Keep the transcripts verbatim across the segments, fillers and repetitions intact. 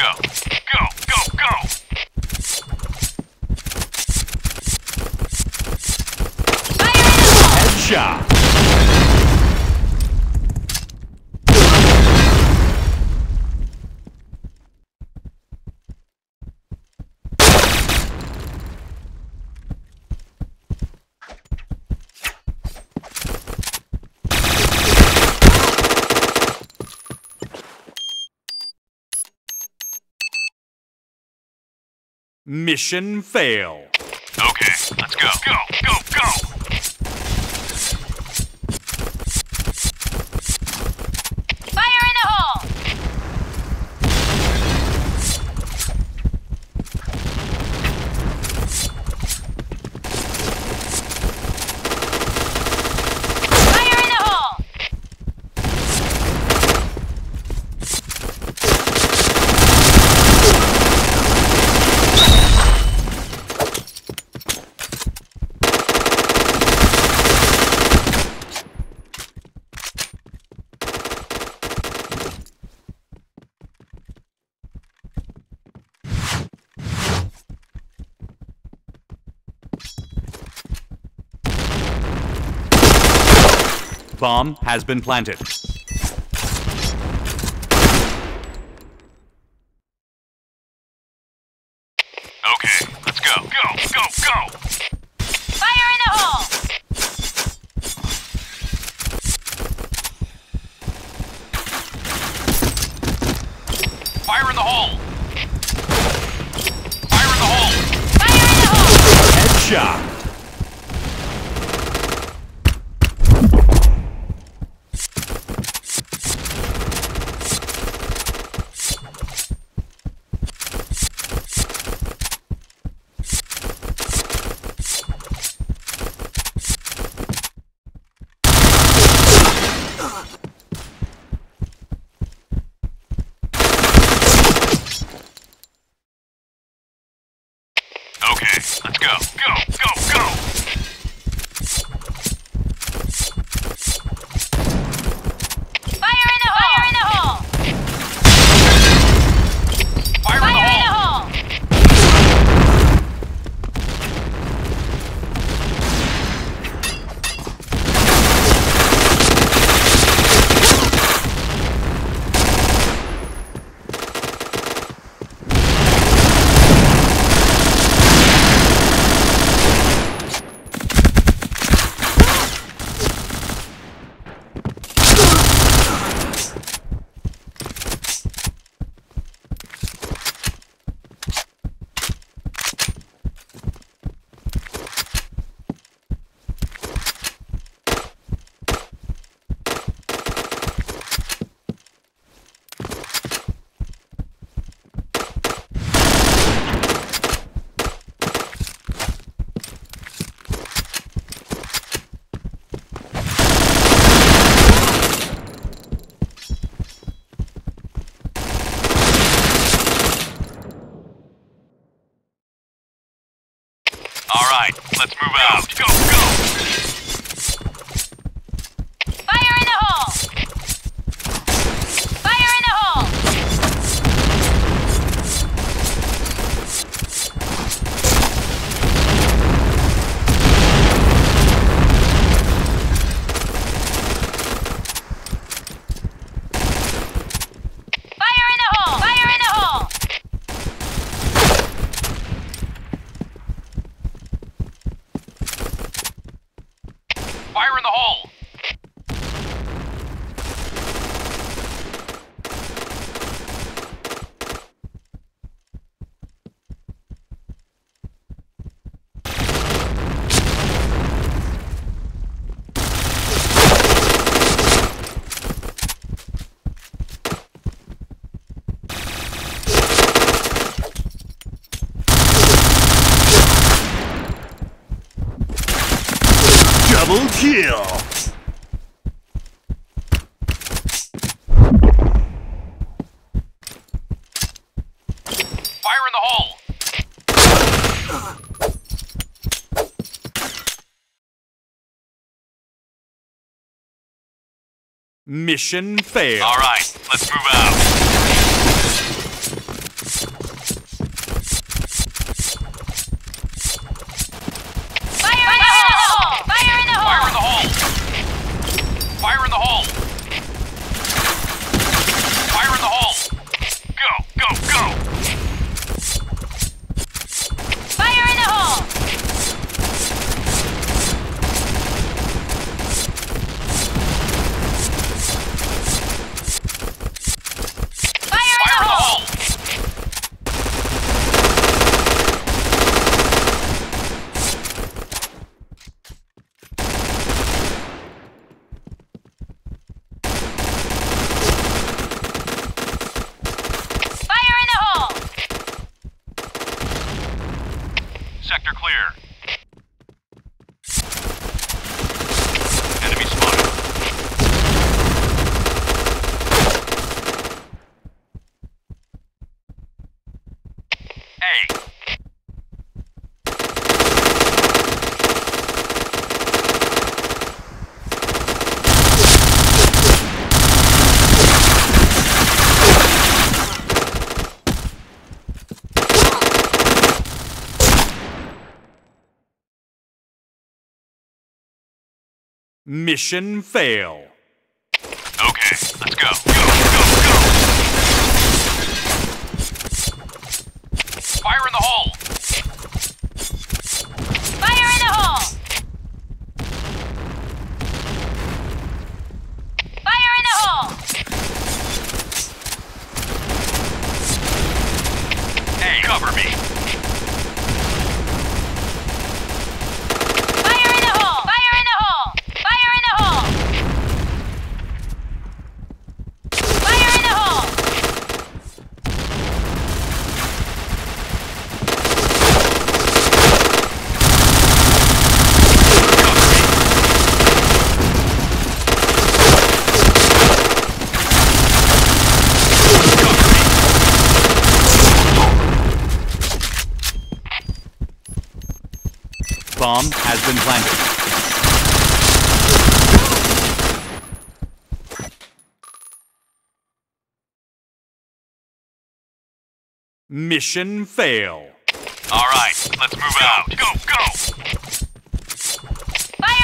go. Go, go, go! Headshot! Mission fail. Okay, let's go. Go, go, go! Fire in the hole! Fire in the hole! Bomb has been planted. Okay, let's go. Go, go, go! Fire in the hole! Fire in the hole! Fire in the hole! Fire in the hole! Headshot! Okay, let's go. Go, go, go! Fire in the hole! Fire in the hole! Fire in the hole! Alright, let's move out. Go, go! Fire in the hole! Fire in the hole! Fire in the hole! Fire in the hole! Fire in the hole! Double kill! Fire in the hole! Mission failed. Alright, let's move out. Mission fail. Okay, let's go. Go, go, go! Fire in the hole! Fire in the hole! Fire in the hole! Hey, cover me! Bomb has been planted. Mission fail. All right, let's move out. Go, go! Fire in the hole!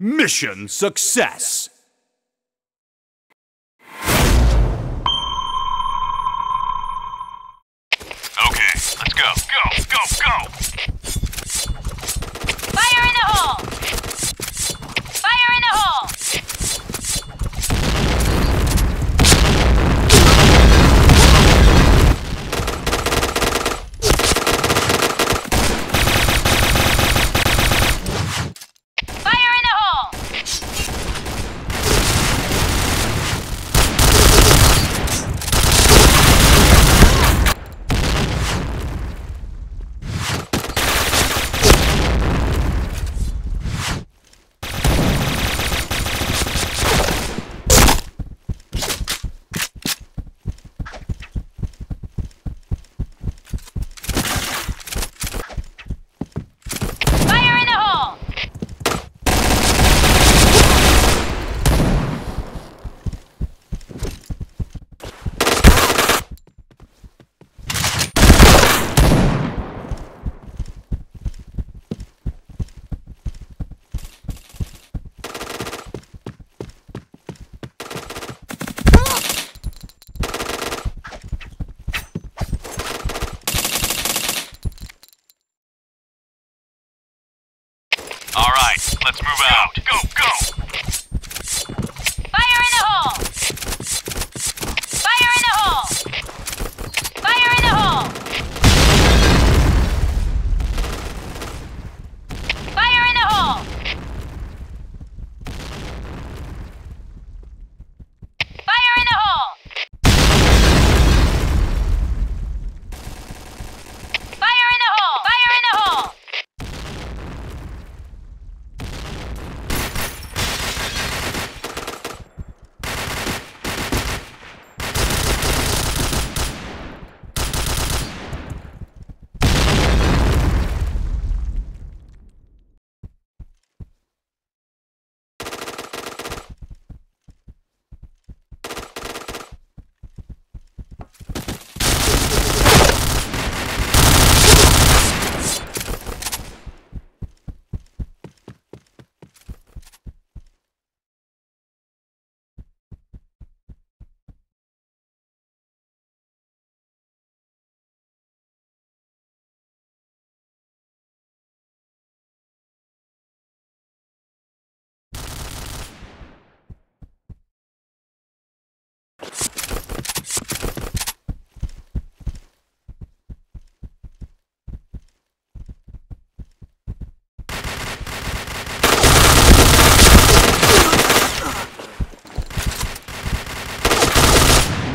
Mission success! Okay, let's go. Go, go, go! Fire in the hole! Fire in the hole! All right, let's move out. Go, go! Fire in the hole! Fire in the hole! Fire in the hole! Fire in the hole! Fire in the hole! Fire in the hole! Fire in the hole!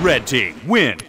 Red team, win!